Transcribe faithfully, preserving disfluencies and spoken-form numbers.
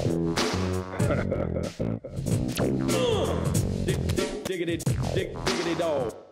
Dick, dick, diggity, dick, diggity dog.